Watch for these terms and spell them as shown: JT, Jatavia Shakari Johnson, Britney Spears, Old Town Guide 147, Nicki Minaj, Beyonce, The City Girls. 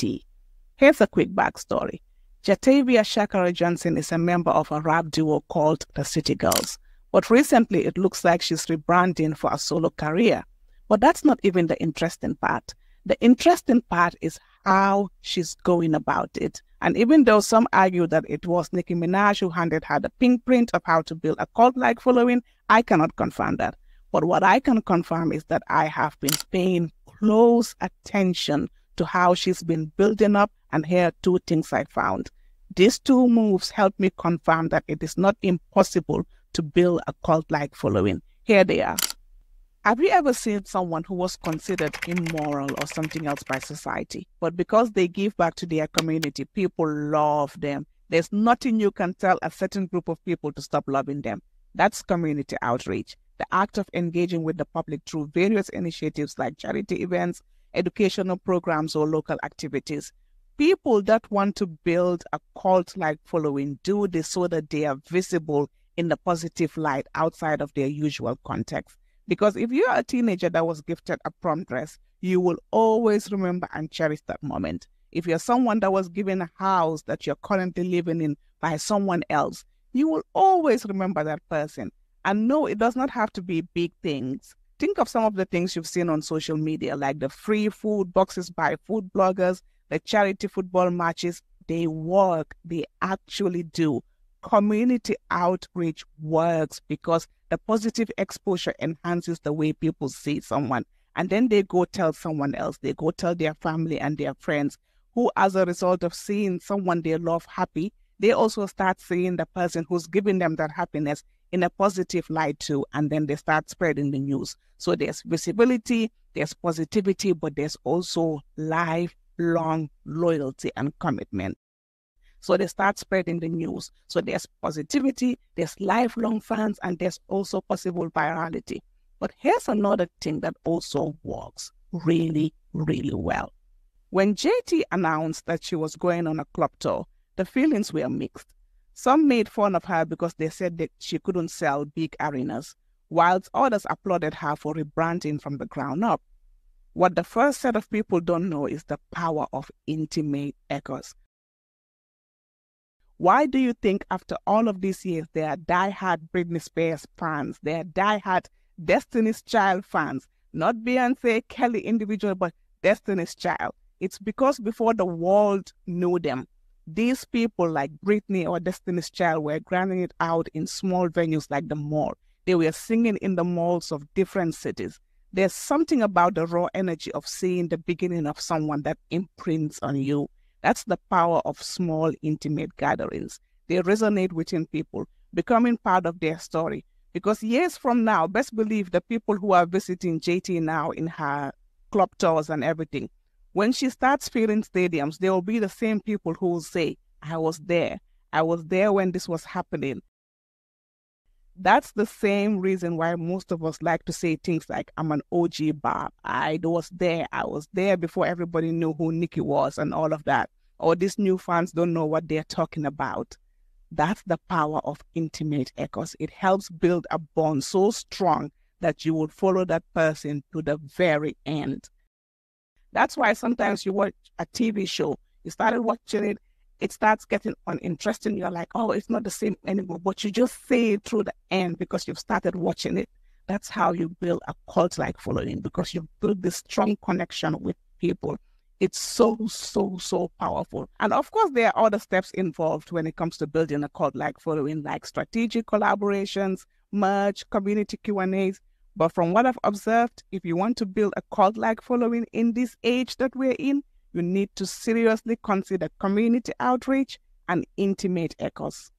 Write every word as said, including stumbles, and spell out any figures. J T. Here's a quick backstory. Jatavia Shakari Johnson is a member of a rap duo called The City Girls, but recently it looks like she's rebranding for a solo career. But that's not even the interesting part. The interesting part is how she's going about it. And even though some argue that it was Nicki Minaj who handed her the pink print of how to build a cult-like following, I cannot confirm that. But what I can confirm is that I have been paying close attention to how she's been building up, and here are two things I found. These two moves help me confirm that it is not impossible to build a cult-like following. Here they are. Have you ever seen someone who was considered immoral or something else by society, but because they give back to their community, people love them? There's nothing you can tell a certain group of people to stop loving them. That's community outreach. The act of engaging with the public through various initiatives like charity events, educational programs, or local activities. People that want to build a cult-like following do this so that they are visible in the positive light outside of their usual context. Because if you're a teenager that was gifted a prom dress, you will always remember and cherish that moment. If you're someone that was given a house that you're currently living in by someone else, you will always remember that person. And no, it does not have to be big things. Think of some of the things you've seen on social media, like the free food boxes by food bloggers, the charity football matches. They work. They actually do. Community outreach works because the positive exposure enhances the way people see someone. And then they go tell someone else. They go tell their family and their friends, who as a result of seeing someone they love happy, they also start seeing the person who's giving them that happiness in a positive light too, and then they start spreading the news. So there's visibility, there's positivity, but there's also lifelong loyalty and commitment. So they start spreading the news. So there's positivity, there's lifelong fans, and there's also possible virality. But here's another thing that also works really, really well. When J T announced that she was going on a club tour, the feelings were mixed. Some made fun of her because they said that she couldn't sell big arenas, whilst others applauded her for rebranding from the ground up. What the first set of people don't know is the power of intimate echoes. Why do you think after all of these years, there are diehard Britney Spears fans, there are diehard Destiny's Child fans, not Beyonce, Kelly individual, but Destiny's Child? It's because before the world knew them, these people like Britney or Destiny's Child were grinding it out in small venues like the mall. They were singing in the malls of different cities. There's something about the raw energy of seeing the beginning of someone that imprints on you. That's the power of small, intimate gatherings. They resonate within people, becoming part of their story. Because years from now, best believe the people who are visiting J T now in her club tours and everything, when she starts filling stadiums, there will be the same people who will say, I was there. I was there when this was happening. That's the same reason why most of us like to say things like, I'm an O G Bob. I was there. I was there before everybody knew who Nicki was and all of that. Or these new fans don't know what they're talking about. That's the power of intimate echoes. It helps build a bond so strong that you will follow that person to the very end. That's why sometimes you watch a T V show, you started watching it, it starts getting uninteresting. You're like, oh, it's not the same anymore. But you just see it through the end because you've started watching it. That's how you build a cult-like following, because you build this strong connection with people. It's so, so, so powerful. And of course, there are other steps involved when it comes to building a cult-like following, like strategic collaborations, merge, community Q and A's. But from what I've observed, if you want to build a cult-like following in this age that we're in, you need to seriously consider community outreach and intimate echoes.